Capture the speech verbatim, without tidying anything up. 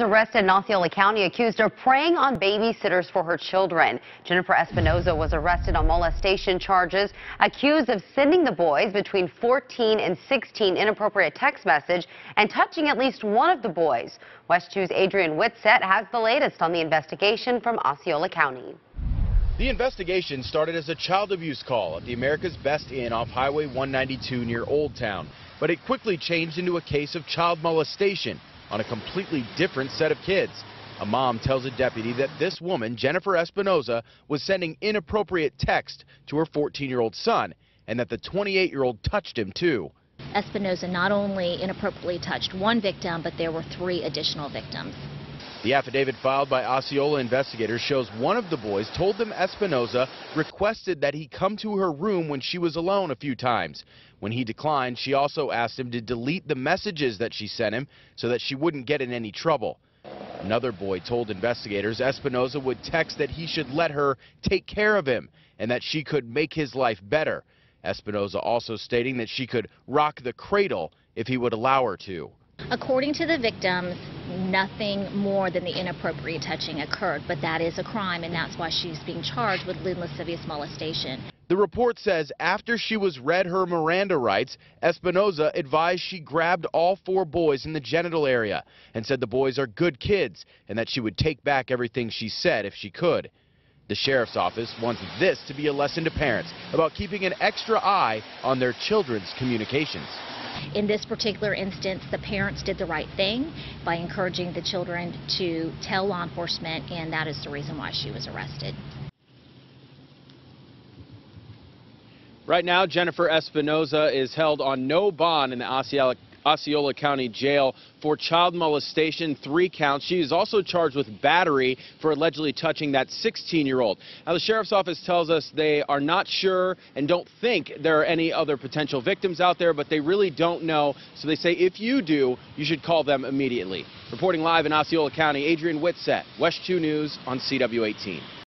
Arrested in Osceola County accused of preying on babysitters for her children. Jennifer Espinoza was arrested on molestation charges, accused of sending the boys between fourteen and sixteen inappropriate text message and touching at least one of the boys. WESH two's Adrian Whitsett has the latest on the investigation from Osceola County. The investigation started as a child abuse call at the America's Best Inn off Highway one ninety-two near Old Town, but it quickly changed into a case of child molestation on a completely different set of kids. A mom tells a deputy that this woman, Jennifer Espinoza, was sending inappropriate text to her fourteen-year-old son and that the twenty-eight-year-old touched him too. Espinoza not only inappropriately touched one victim, but there were three additional victims. The affidavit filed by Osceola investigators shows one of the boys told them Espinoza requested that he come to her room when she was alone a few times. When he declined, she also asked him to delete the messages that she sent him so that she wouldn't get in any trouble. Another boy told investigators Espinoza would text that he should let her take care of him and that she could make his life better. Espinoza also stating that she could rock the cradle if he would allow her to. According to the victims, nothing more than the inappropriate touching occurred, but that is a crime, and that's why she's being charged with lascivious molestation. The report says after she was read her Miranda rights, Espinoza advised she grabbed all four boys in the genital area and said the boys are good kids and that she would take back everything she said if she could. The sheriff's office wants this to be a lesson to parents about keeping an extra eye on their children's communications. In this particular instance, the parents did the right thing by encouraging the children to tell law enforcement, and that is the reason why she was arrested. Right now, Jennifer Espinoza is held on no bond in the Osceola, Osceola County Jail for child molestation, three counts. She is also charged with battery for allegedly touching that sixteen-year-old. Now, the sheriff's office tells us they are not sure and don't think there are any other potential victims out there, but they really don't know. So they say if you do, you should call them immediately. Reporting live in Osceola County, Adrian Whitsett, WESH two News on C W eighteen.